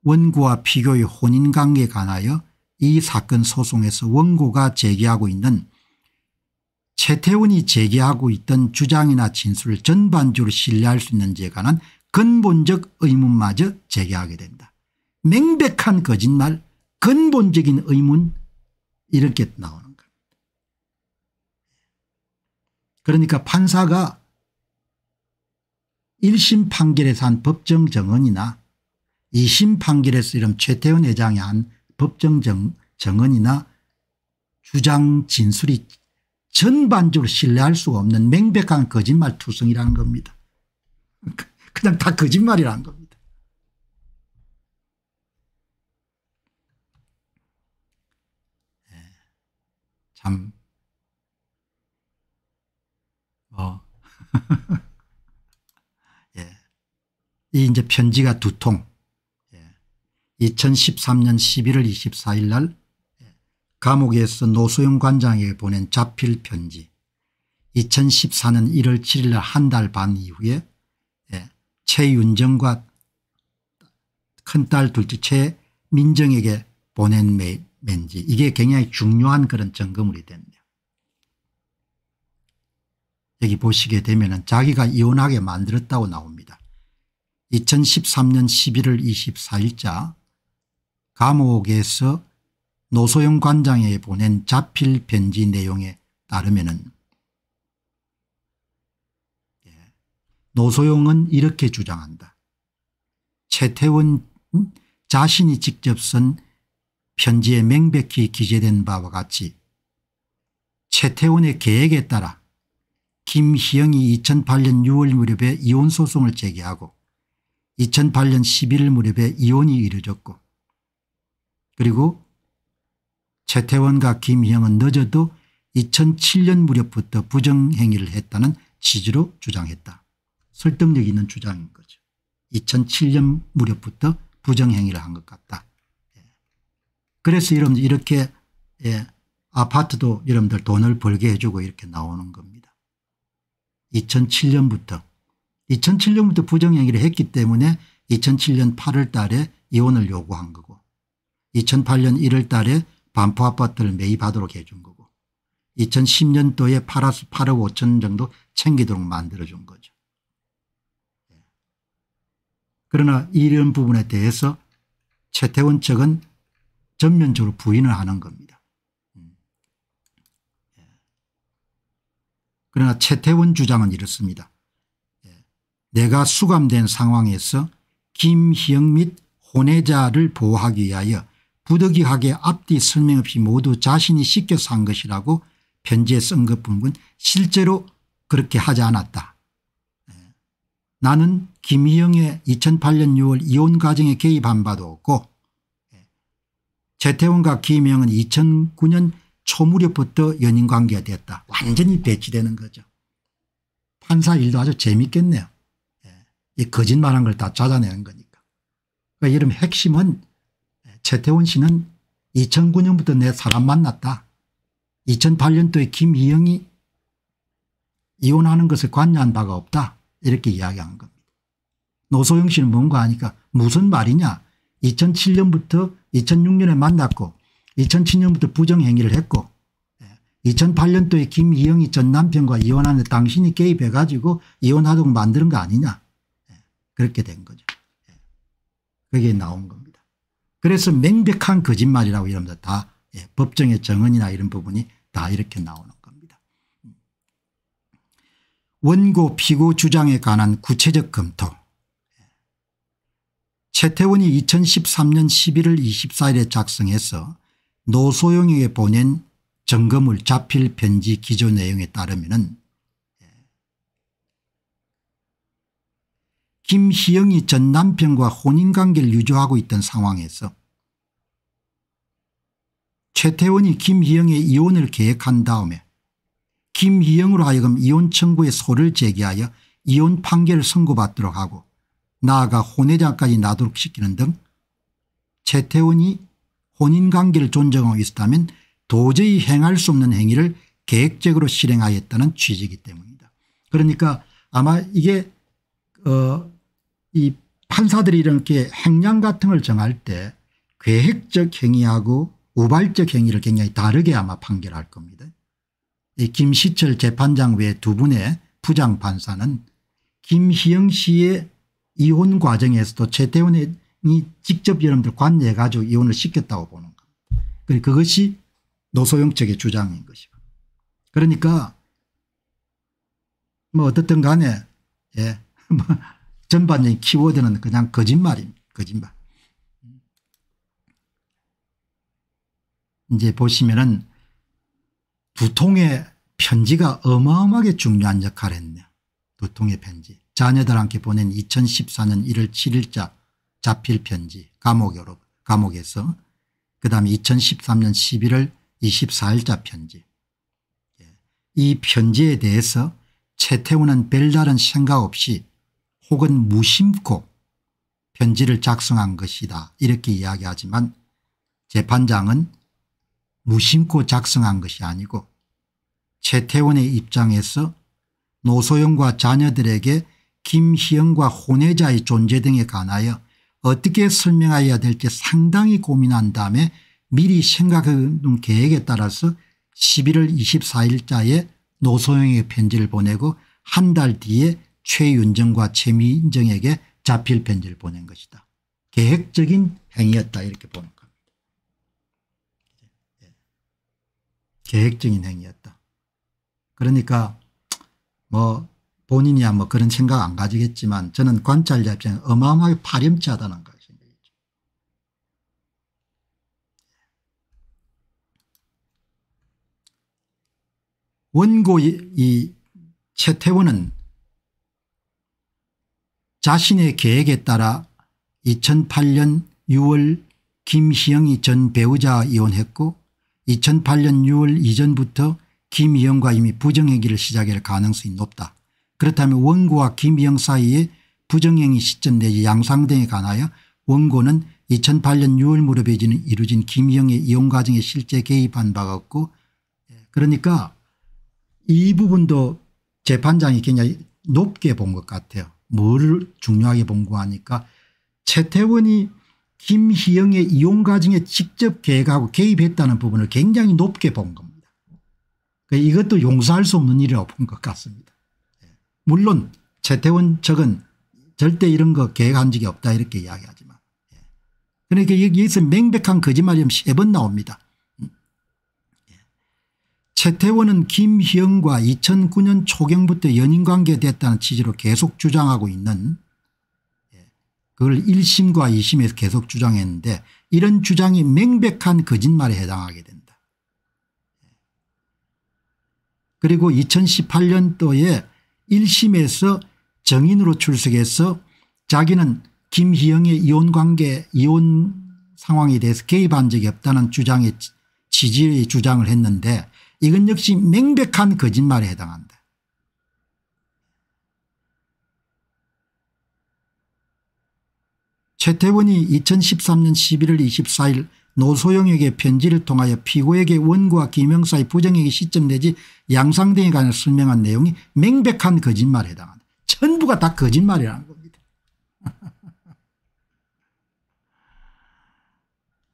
원고와 피고의 혼인관계에 관하여 이 사건 소송에서 원고가 제기하고 있는 최태원이 제기하고 있던 주장이나 진술을 전반적으로 신뢰할 수 있는지에 관한 근본적 의문마저 제기하게 된다. 명백한 거짓말, 근본적인 의문 이렇게 나오는 겁니다. 그러니까 판사가 일 심 판결에서 한 법정 정언이나 이 심 판결에서 이런 최태원 회장이 한 법정 정언이나 주장 진술이 전반적으로 신뢰할 수가 없는 명백한 거짓말 투성이라는 겁니다. 그냥 다 거짓말이라는 겁니다. 네, 참 뭐 예, 이 이제 편지가 두 통. 이천십삼 년 십일월 이십사일 날 감옥에서 노소영 관장에게 보낸 자필 편지, 이천십사 년 일월 칠일 날 한 달 반 이후에 최윤정과 큰딸 둘째 최민정에게 보낸 메일인지 이게 굉장히 중요한 그런 점검물이 됩니다. 여기 보시게 되면 자기가 이혼하게 만들었다고 나옵니다. 이천십삼 년 십일월 이십사일자 감옥에서 노소영 관장에 보낸 자필 편지 내용에 따르면 노소영은 이렇게 주장한다. 최태원 자신이 직접 쓴 편지에 명백히 기재된 바와 같이 최태원의 계획에 따라 김희영이 이천팔 년 유월 무렵에 이혼소송을 제기하고 이천팔 년 십일일 무렵에 이혼이 이루어졌고 그리고 최태원과 김희영은 늦어도 이천칠 년 무렵부터 부정행위를 했다는 취지로 주장했다. 설득력 있는 주장인 거죠. 이천칠 년 무렵부터 부정행위를 한 것 같다. 그래서 여러분들 이렇게 예, 아파트도 여러분들 돈을 벌게 해주고 이렇게 나오는 겁니다. 이천칠 년부터. 이천칠 년부터 부정행위를 했기 때문에 이천칠 년 팔월 달에 이혼을 요구한 거고 이천팔 년 일월 달에 반포아파트를 매입하도록 해준 거고 이천십 년도에 팔아서 팔억 오천 정도 챙기도록 만들어준 거죠. 그러나 이런 부분에 대해서 최태원 측은 전면적으로 부인을 하는 겁니다. 그러나 최태원 주장은 이렇습니다. 내가 수감된 상황에서 김희영 및 혼외자를 보호하기 위하여 부득이하게 앞뒤 설명 없이 모두 자신이 시켜서 한 것이라고 편지에 쓴 것 부분은 실제로 그렇게 하지 않았다. 나는 김희영의 이천팔 년 유월 이혼 과정에 개입한 바도 없고 최태원과 김희영은 이천구 년 초 무렵부터 연인관계가 됐다. 완전히 배치되는 거죠. 판사 일도 아주 재밌겠네요. 이 거짓말한 걸 다 찾아내는 거니까. 그러니까 이런 핵심은 최태원 씨는 이천구 년부터 내 사람 만났다. 이천팔 년도에 김희영이 이혼하는 것을 관여한 바가 없다. 이렇게 이야기한 겁니다. 노소영 씨는 뭔가 하니까 무슨 말이냐. 이천칠 년부터 이천육 년에 만났고 이천칠 년부터 부정행위를 했고 이천팔 년도에 김희영이 전 남편과 이혼하는데 당신이 개입해 가지고 이혼하도록 만드는 거 아니냐. 그렇게 된 거죠. 그게 나온 겁니다. 그래서 명백한 거짓말이라고 이러면서 다 예, 법정의 정언이나 이런 부분이 다 이렇게 나오는 겁니다. 원고 피고 주장에 관한 구체적 검토. 최태원이 이천십삼 년 십일월 이십사일에 작성해서 노소영에게 보낸 점검을 자필 편지 기조 내용에 따르면은 김희영이 전 남편과 혼인관계를 유지하고 있던 상황에서 최태원이 김희영의 이혼을 계획한 다음에 김희영으로 하여금 이혼 청구의 소를 제기하여 이혼 판결을 선고받도록 하고 나아가 혼외자까지 나도록 시키는 등 최태원이 혼인관계를 존중하고 있었다면 도저히 행할 수 없는 행위를 계획적으로 실행하였다는 취지이기 때문입니다. 그러니까 아마 이게 어 이 판사들이 이렇게 행량 같은 걸 정할 때 계획적 행위하고 우발적 행위를 굉장히 다르게 아마 판결할 겁니다. 이 김시철 재판장 외 두 분의 부장판사는 김희영 씨의 이혼 과정에서도 최태원이 직접 여러분들 관여해 가지고 이혼을 시켰다고 보는 겁니다. 그리고 그것이 노소영 측의 주장인 것이고. 그러니까 뭐 어떻든 간에 예, 뭐 전반적인 키워드는 그냥 거짓말입니다. 거짓말. 이제 보시면은 두 통의 편지가 어마어마하게 중요한 역할을 했네요. 두 통의 편지. 자녀들한테 보낸 이천십사 년 일월 칠일자 자필 편지 감옥으로, 감옥에서 그다음에 이천십삼 년 십일월 이십사일자 편지. 이 편지에 대해서 최태원은 별다른 생각 없이 혹은 무심코 편지를 작성한 것이다 이렇게 이야기하지만 재판장은 무심코 작성한 것이 아니고 최태원의 입장에서 노소영과 자녀들에게 김희영과 혼외자의 존재 등에 관하여 어떻게 설명해야 될지 상당히 고민한 다음에 미리 생각해둔 계획에 따라서 십일월 이십사일자에 노소영에게 편지를 보내고 한 달 뒤에 최윤정과 최민정에게 자필 편지를 보낸 것이다. 계획적인 행위였다 이렇게 보는 겁니다. 계획적인 행위였다. 그러니까 뭐 본인이야 뭐 그런 생각 안 가지겠지만 저는 관찰자 입장에서 어마어마하게 파렴치하다는 것입니다. 원고의 이 최태원은 자신의 계획에 따라 이천팔 년 유월 김희영이 전 배우자와 이혼했고 이천팔 년 유월 이전부터 김희영과 이미 부정행위를 시작할 가능성이 높다. 그렇다면 원고와 김희영 사이에 부정행위 시점 내지 양상 등에 관하여 원고는 이천팔 년 유월 무렵에 이루어진 김희영의 이혼 과정에 실제 개입한 바가 없고 그러니까 이 부분도 재판장이 굉장히 높게 본 것 같아요. 뭘 중요하게 본 거 하니까 최태원이 김희영의 이혼 과정에 직접 계획하고 개입했다는 부분을 굉장히 높게 본 겁니다. 그러니까 이것도 용서할 수 없는 일이라고 본 것 같습니다. 물론 최태원 측은 절대 이런 거 계획한 적이 없다 이렇게 이야기하지만 그러니까 여기서 명백한 거짓말이 세 번 나옵니다. 최태원은 김희영과 이천구 년 초경부터 연인관계에 됐다는 취지로 계속 주장하고 있는 그걸 일 심과 이 심에서 계속 주장했는데 이런 주장이 명백한 거짓말에 해당하게 된다. 그리고 이천십팔 년도에 일 심에서 정인으로 출석해서 자기는 김희영의 이혼관계 이혼 상황에 대해서 개입한 적이 없다는 주장의 취지의 주장을 했는데 이건 역시 명백한 거짓말에 해당한다. 최태원이 이천십삼 년 십일 월 이십사 일 노소영에게 편지를 통하여 피고에게 원고와 김영사의 부정행위 시점 내지 양상 등에 관해 설명한 내용이 명백한 거짓말에 해당한다. 전부가 다 거짓말이라는 겁니다.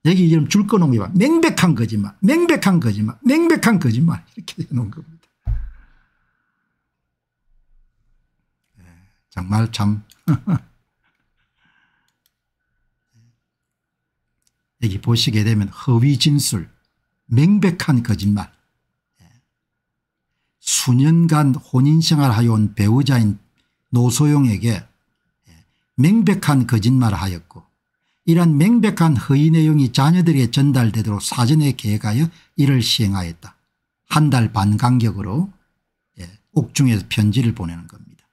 여기 이름 줄거놓은 봐. 명백한 거짓말, 명백한 거짓말, 명백한 거짓말 이렇게 해놓은 겁니다. 정말 참... 여기 보시게 되면 허위 진술, 명백한 거짓말, 수년간 혼인생활하여 온 배우자인 노소영에게 명백한 거짓말을 하였고 이러한 명백한 허위 내용이 자녀들에게 전달되도록 사전에 계획하여 이를 시행하였다. 한 달 반 간격으로 옥중에서 편지를 보내는 겁니다.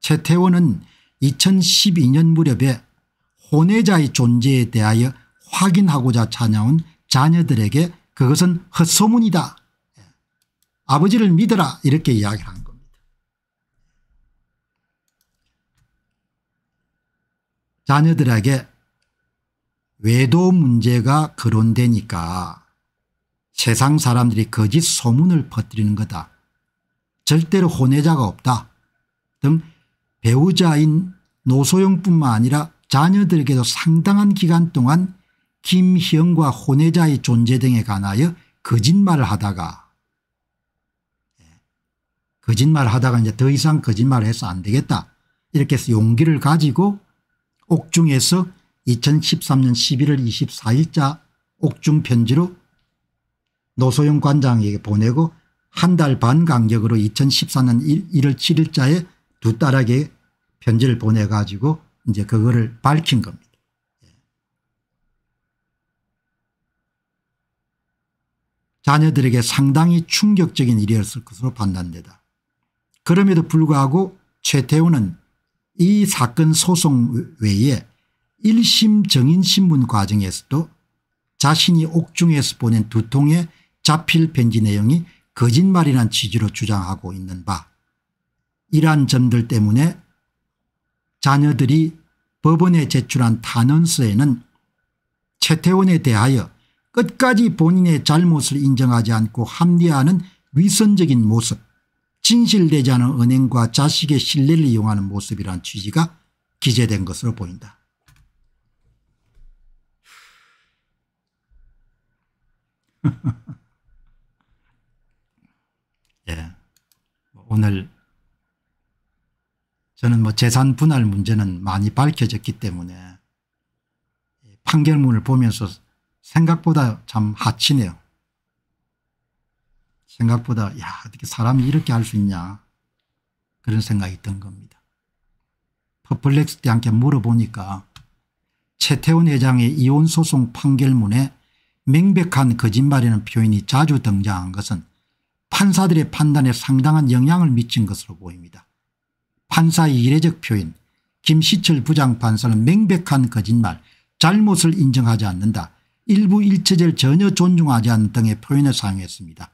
최태원은 이천십이 년 무렵에 혼외자의 존재에 대하여 확인하고자 찾아온 자녀들에게 그것은 헛소문이다. 아버지를 믿어라 이렇게 이야기를 한 겁니다. 자녀들에게 외도 문제가 거론되니까 세상 사람들이 거짓 소문을 퍼뜨리는 거다. 절대로 혼외자가 없다 등 배우자인 노소영뿐만 아니라 자녀들에게도 상당한 기간 동안 김희영과 혼외자의 존재 등에 관하여 거짓말을 하다가 거짓말을 하다가 이제 더 이상 거짓말을 해서 안 되겠다. 이렇게 해서 용기를 가지고 옥중에서 이천십삼 년 십일 월 이십사 일자 옥중 편지로 노소영 관장에게 보내고 한 달 반 간격으로 이천십사 년 일 월 칠 일자에 두 딸에게 편지를 보내 가지고 이제 그거를 밝힌 겁니다. 자녀들에게 상당히 충격적인 일이었을 것으로 판단되다. 그럼에도 불구하고 최태원은 이 사건 소송 외에 일 심 정인 신문 과정에서도 자신이 옥중에서 보낸 두 통의 자필 편지 내용이 거짓말이란 취지로 주장하고 있는 바 이러한 점들 때문에 자녀들이 법원에 제출한 탄원서에는 최태원에 대하여 끝까지 본인의 잘못을 인정하지 않고 합리화하는 위선적인 모습, 진실되지 않은 언행과 자식의 신뢰를 이용하는 모습이란 취지가 기재된 것으로 보인다. 예, 오늘 저는 뭐 재산 분할 문제는 많이 밝혀졌기 때문에 판결문을 보면서 생각보다 참 하치네요. 생각보다 야 어떻게 사람이 이렇게 할 수 있냐 그런 생각이 든 겁니다. 퍼플렉스 때 함께 물어보니까 최태원 회장의 이혼소송 판결문에 명백한 거짓말이라는 표현이 자주 등장한 것은 판사들의 판단에 상당한 영향을 미친 것으로 보입니다. 판사의 이례적 표현, 김시철 부장판사는 명백한 거짓말, 잘못을 인정하지 않는다, 일부 일체제를 전혀 존중하지 않는 등의 표현을 사용했습니다.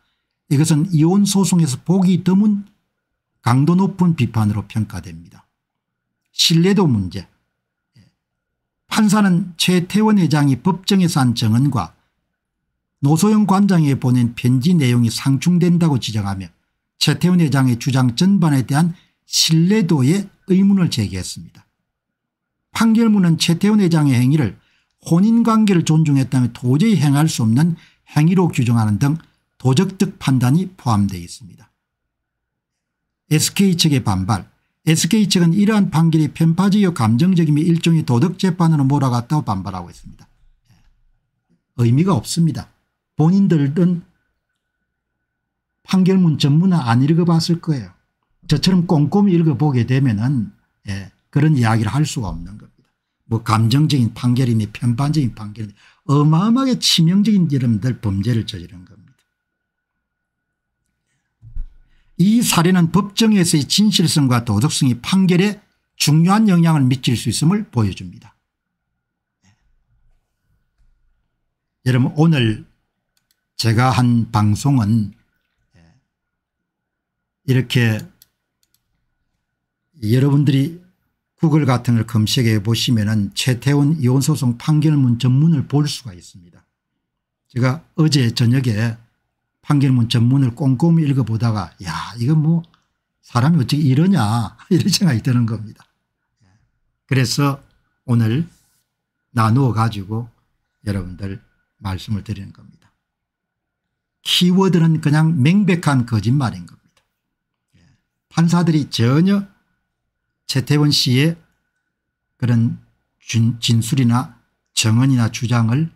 이것은 이혼소송에서 보기 드문 강도 높은 비판으로 평가됩니다. 신뢰도 문제, 판사는 최태원 회장이 법정에서 한 증언과 노소영 관장에게 보낸 편지 내용이 상충된다고 지적하며 최태원 회장의 주장 전반에 대한 신뢰도에 의문을 제기했습니다. 판결문은 최태원 회장의 행위를 혼인관계를 존중했다면 도저히 행할 수 없는 행위로 규정하는 등 도덕적 판단이 포함되어 있습니다. 에스케이 측의 반발, 에스케이 측은 이러한 판결이 편파적이고 감정적이며 일종의 도덕재판으로 몰아갔다고 반발하고 있습니다. 의미가 없습니다. 본인들은 판결문 전문은 안 읽어봤을 거예요. 저처럼 꼼꼼히 읽어보게 되면은 예, 그런 이야기를 할 수가 없는 겁니다. 뭐 감정적인 판결이니 편파적인 판결이니 어마어마하게 치명적인 이름들 범죄를 저지른 겁니다. 이 사례는 법정에서의 진실성과 도덕성이 판결에 중요한 영향을 미칠 수 있음을 보여줍니다. 여러분 오늘 제가 한 방송은 이렇게 여러분들이 구글 같은 걸 검색해 보시면은 최태원 이혼소송 판결문 전문을 볼 수가 있습니다. 제가 어제 저녁에 판결문 전문을 꼼꼼히 읽어보다가 야 이건 뭐 사람이 어떻게 이러냐 이런 생각이 드는 겁니다. 그래서 오늘 나누어 가지고 여러분들 말씀을 드리는 겁니다. 키워드는 그냥 명백한 거짓말인 겁니다. 판사들이 전혀 최태원 씨의 그런 진술이나 증언이나 주장을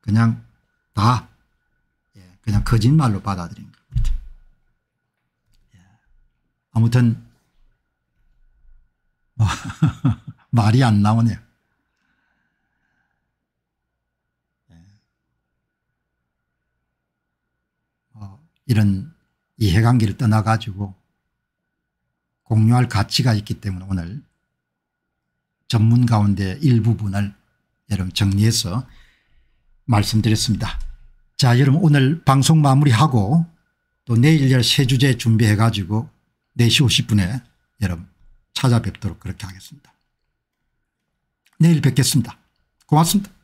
그냥 다 그냥 거짓말로 받아들인 겁니다. 아무튼 말이 안 나오네요. 이런 이해관계를 떠나가지고 공유할 가치가 있기 때문에 오늘 전문 가운데 일부분을 여러분 정리해서 말씀드렸습니다. 자, 여러분 오늘 방송 마무리하고 또 내일 열 세 주제 준비해 가지고 네 시 오십 분에 여러분 찾아뵙도록 그렇게 하겠습니다. 내일 뵙겠습니다. 고맙습니다.